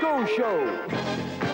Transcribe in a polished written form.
Disco Show.